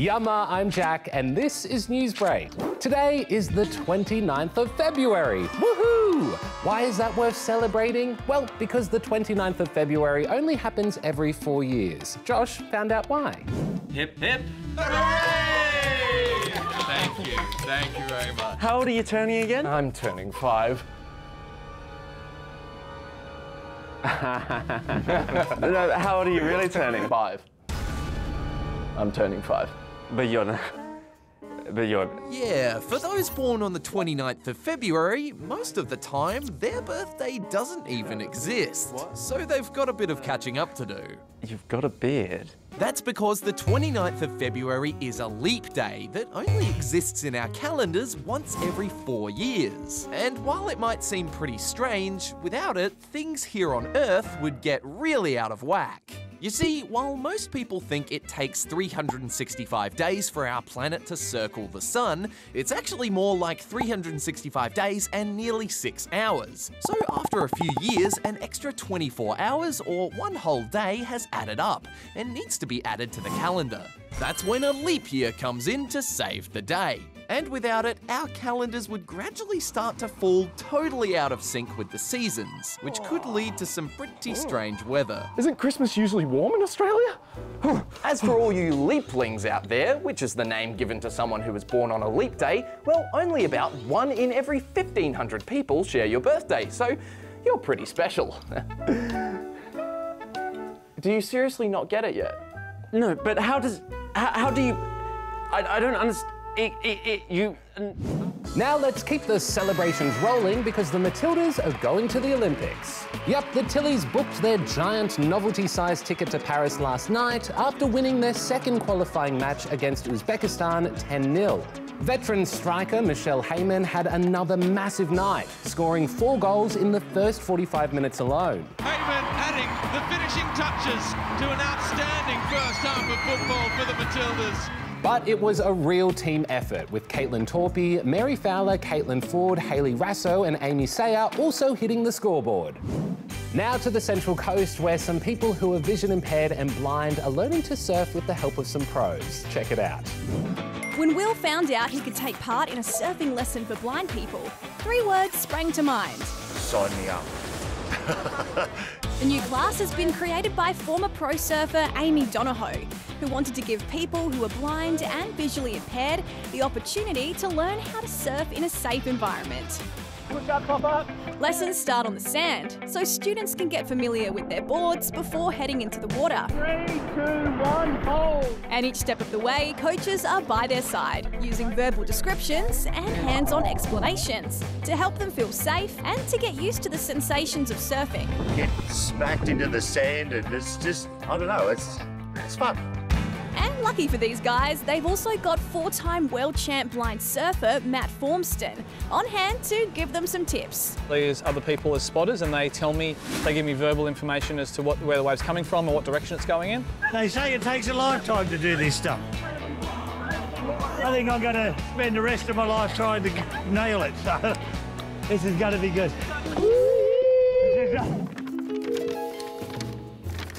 Yama, I'm Jack, and this is Newsbreak. Today is the 29th of February. Woohoo! Why is that worth celebrating? Well, because the 29th of February only happens every 4 years. Josh found out why. Hip, hip. Hooray! Thank you very much. How old are you turning again? I'm turning 5. No, how old are you really turning? 5. I'm turning 5. But you're not. But you're... Yeah, for those born on the 29th of February, most of the time, their birthday doesn't even exist. What? So they've got a bit of catching up to do. You've got a beard. That's because the 29th of February is a leap day that only exists in our calendars once every 4 years. And while it might seem pretty strange, without it, things here on Earth would get really out of whack. You see, while most people think it takes 365 days for our planet to circle the sun, it's actually more like 365 days and nearly 6 hours. So after a few years, an extra 24 hours or one whole day has added up and needs to be added to the calendar. That's when a leap year comes in to save the day. And without it, our calendars would gradually start to fall totally out of sync with the seasons, which could lead to some pretty strange weather. Isn't Christmas usually warm in Australia? As for all you leaplings out there, which is the name given to someone who was born on a leap day, well, only about 1 in every 1,500 people share your birthday, so you're pretty special. Do you seriously not get it yet? No, but how do you... I don't understand... Now let's keep the celebrations rolling because the Matildas are going to the Olympics. Yep, the Tillies booked their giant novelty-sized ticket to Paris last night after winning their second qualifying match against Uzbekistan 10-0. Veteran striker Michelle Heyman had another massive night, scoring 4 goals in the first 45 minutes alone. Heyman adding the finishing touches to an outstanding first half of football for the Matildas. But it was a real team effort, with Kaitlyn Torpey, Mary Fowler, Caitlin Foord, Hayley Rasso and Amy Sayer also hitting the scoreboard. Now to the Central Coast, where some people who are vision impaired and blind are learning to surf with the help of some pros. Check it out. When Will found out he could take part in a surfing lesson for blind people, 3 words sprang to mind. Sign me up. The new class has been created by former pro surfer Amee Donohoe, who wanted to give people who are blind and visually impaired the opportunity to learn how to surf in a safe environment. Push up, pop up. Lessons start on the sand, so students can get familiar with their boards before heading into the water. 3, 2, 1, hold! And each step of the way, coaches are by their side, using verbal descriptions and hands-on explanations to help them feel safe and to get used to the sensations of surfing. Get smacked into the sand and it's just, I don't know, it's fun. And lucky for these guys, they've also got 4-time world champ blind surfer Matt Formston on hand to give them some tips. There's other people as spotters and they give me verbal information as to where the wave's coming from or what direction it's going in. They say it takes a lifetime to do this stuff. I think I'm going to spend the rest of my life trying to nail it, so this is going to be good.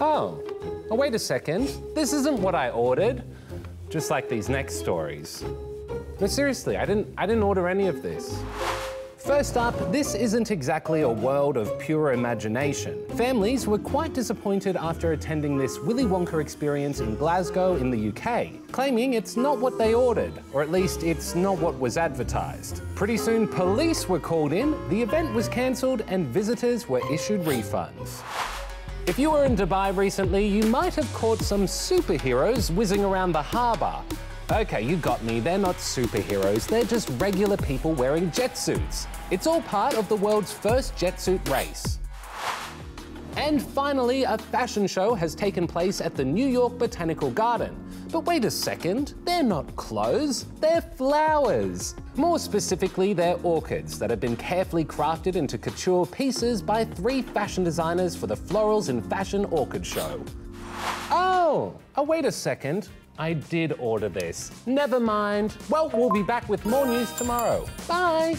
Oh. Oh, wait a second, this isn't what I ordered. Just like these next stories. No, seriously, I didn't order any of this. First up, this isn't exactly a world of pure imagination. Families were quite disappointed after attending this Willy Wonka experience in Glasgow in the UK, claiming it's not what they ordered, or at least it's not what was advertised. Pretty soon, police were called in, the event was cancelled, and visitors were issued refunds. If you were in Dubai recently, you might have caught some superheroes whizzing around the harbour. Okay, you got me, they're not superheroes, they're just regular people wearing jetsuits. It's all part of the world's first jetsuit race. And finally, a fashion show has taken place at the New York Botanical Garden. But wait a second, they're not clothes, they're flowers. More specifically, they're orchids that have been carefully crafted into couture pieces by 3 fashion designers for the Florals in Fashion Orchid Show. Oh, wait a second, I did order this. Never mind. Well, we'll be back with more news tomorrow. Bye.